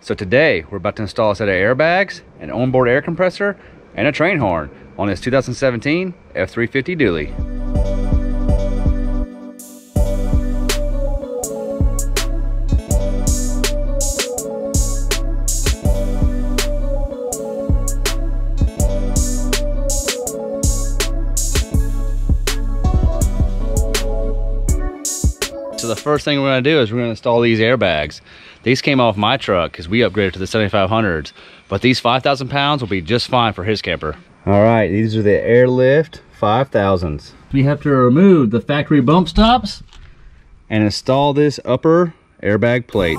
So today we're about to install a set of airbags, an onboard air compressor, and a train horn on this 2017 F-350 Dually. The first thing we're going to do is we're going to install these airbags. These came off my truck because we upgraded to the 7500s, but these 5,000 pounds will be just fine for his camper. All right, these are the Airlift 5000s. We have to remove the factory bump stops and install this upper airbag plate.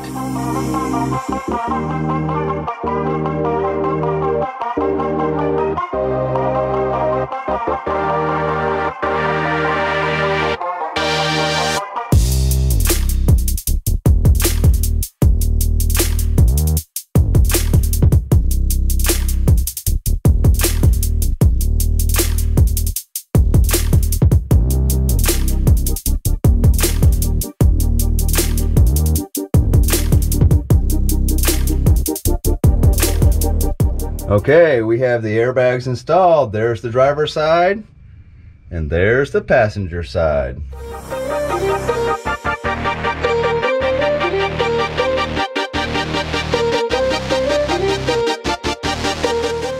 Okay, we have the airbags installed. There's the driver's side, and there's the passenger side.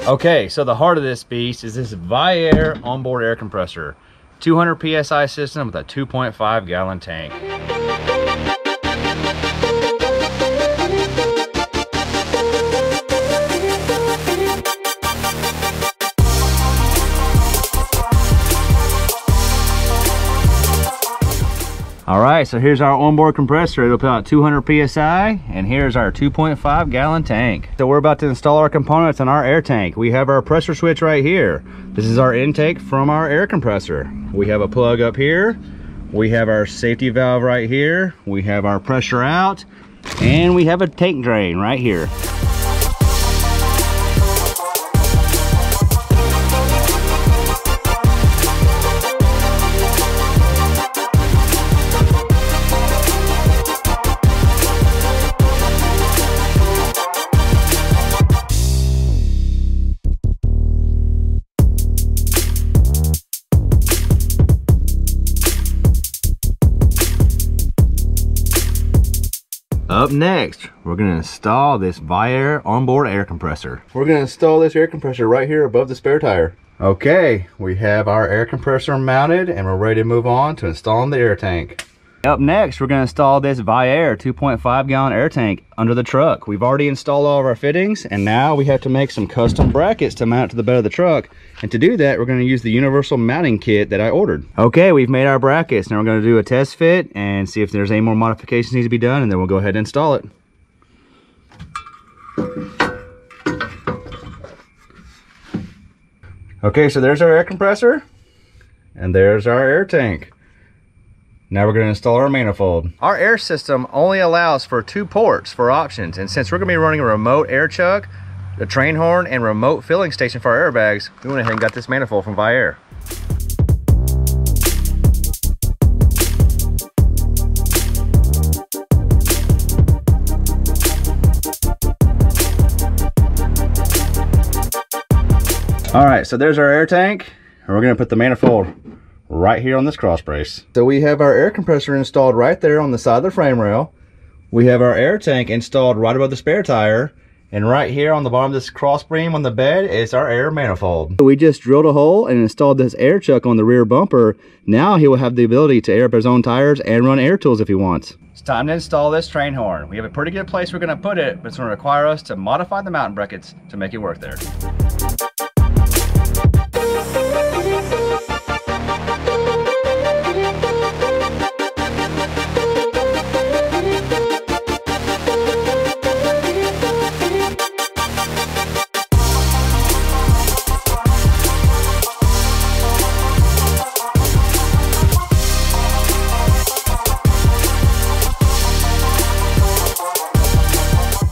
Okay, so the heart of this beast is this Viair onboard air compressor, 200 PSI system with a 2.5 gallon tank. All right, so here's our onboard compressor. It'll put out 200 PSI, and here's our 2.5 gallon tank. So we're about to install our components on our air tank. We have our pressure switch right here. This is our intake from our air compressor. We have a plug up here. We have our safety valve right here. We have our pressure out, and we have a tank drain right here. Up next, we're going to install this Viair onboard air compressor. We're going to install this air compressor right here above the spare tire. Okay, we have our air compressor mounted and we're ready to move on to installing the air tank. Up next, we're going to install this Viair 2.5 gallon air tank under the truck. We've already installed all of our fittings, and now we have to make some custom brackets to mount to the bed of the truck. And to do that, we're going to use the universal mounting kit that I ordered. Okay, we've made our brackets. Now we're going to do a test fit and see if there's any more modifications need to be done, and then we'll go ahead and install it. Okay, so there's our air compressor and there's our air tank. Now we're going to install our manifold. Our air system only allows for 2 ports for options, and since we're going to be running a remote air chuck, a train horn, and remote filling station for our airbags, we went ahead and got this manifold from Viair. All right, so there's our air tank, and we're going to put the manifold right here on this cross brace. So we have our air compressor installed right there on the side of the frame rail. We have our air tank installed right above the spare tire, and right here on the bottom of this cross beam on the bed is our air manifold. We just drilled a hole and installed this air chuck on the rear bumper. Now he will have the ability to air up his own tires and run air tools if he wants. It's time to install this train horn. We have a pretty good place we're going to put it, but it's going to require us to modify the mounting brackets to make it work there.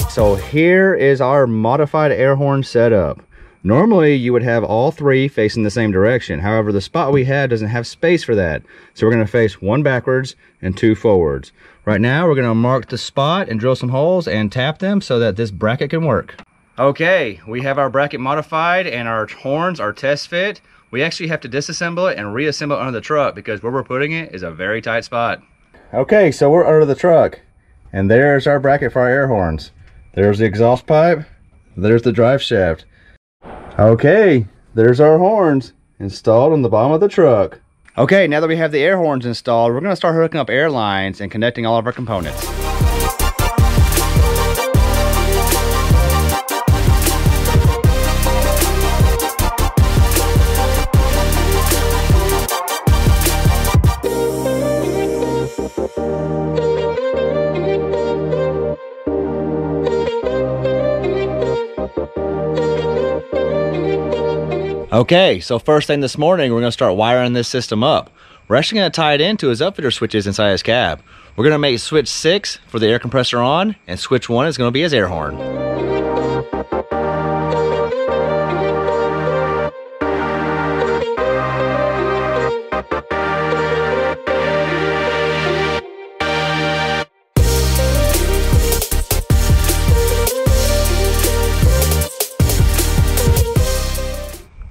So here is our modified air horn setup. Normally, you would have all three facing the same direction. However, the spot we had doesn't have space for that. So we're going to face one backwards and two forwards. Right now, we're going to mark the spot and drill some holes and tap them so that this bracket can work. Okay, we have our bracket modified and our horns are test fit. We actually have to disassemble it and reassemble it under the truck because where we're putting it is a very tight spot. Okay, so we're under the truck. And there's our bracket for our air horns. There's the exhaust pipe. There's the drive shaft. Okay, there's our horns installed on the bottom of the truck. Okay, now that we have the air horns installed, we're gonna start hooking up air lines and connecting all of our components. Okay, so first thing this morning, we're gonna start wiring this system up. We're actually gonna tie it into his upfitter switches inside his cab. We're gonna make switch 6 for the air compressor on, and switch 1 is gonna be his air horn.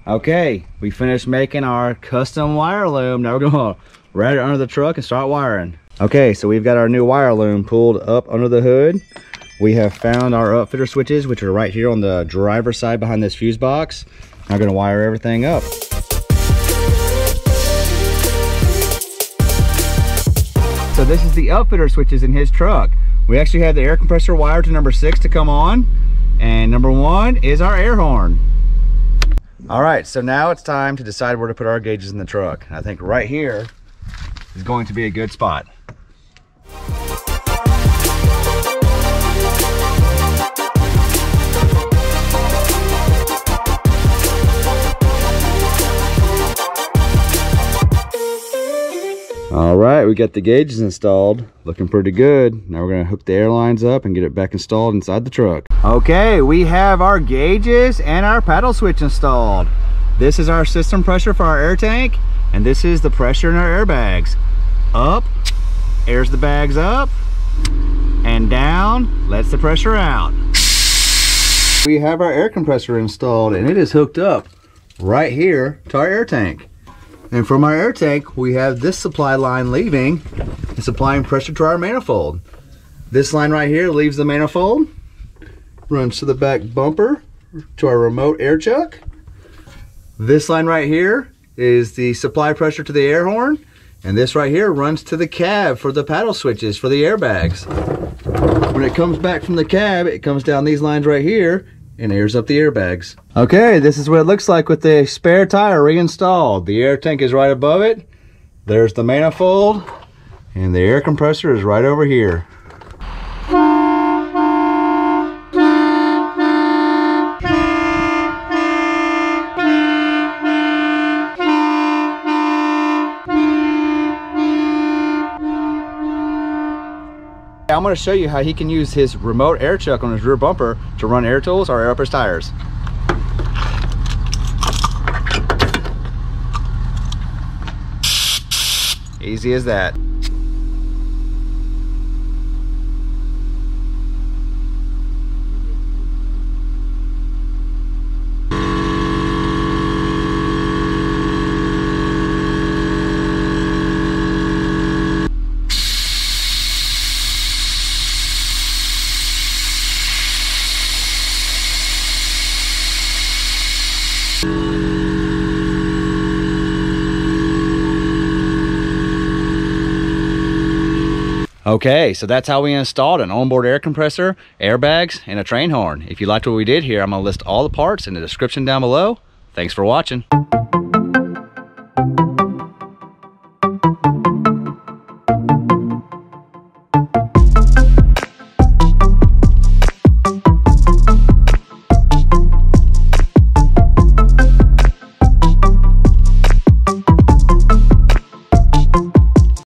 Okay, we finished making our custom wire loom. Now we're gonna wrap it under the truck and start wiring. Okay, so we've got our new wire loom pulled up under the hood. We have found our upfitter switches, which are right here on the driver's side behind this fuse box. Now we're gonna wire everything up. So this is the upfitter switches in his truck. We actually have the air compressor wire to number 6 to come on, and number 1 is our air horn. All right, so now it's time to decide where to put our gauges in the truck. I think right here is going to be a good spot. All right, we got the gauges installed. Looking pretty good. Now we're gonna hook the air lines up and get it back installed inside the truck. Okay, we have our gauges and our paddle switch installed. This is our system pressure for our air tank, and this is the pressure in our airbags. Up, airs the bags up, and down, lets the pressure out. We have our air compressor installed, and it is hooked up right here to our air tank. And from our air tank, we have this supply line leaving and supplying pressure to our manifold. This line right here leaves the manifold, runs to the back bumper, to our remote air chuck. This line right here is the supply pressure to the air horn, and this right here runs to the cab for the paddle switches for the airbags. When it comes back from the cab, it comes down these lines right here and airs up the airbags. Okay, this is what it looks like with the spare tire reinstalled. The air tank is right above it. There's the manifold, and the air compressor is right over here. I'm going to show you how he can use his remote air chuck on his rear bumper to run air tools or air up his tires. Easy as that. Okay, so that's how we installed an onboard air compressor, airbags, and a train horn. If you liked what we did here, I'm gonna list all the parts in the description down below. Thanks for watching.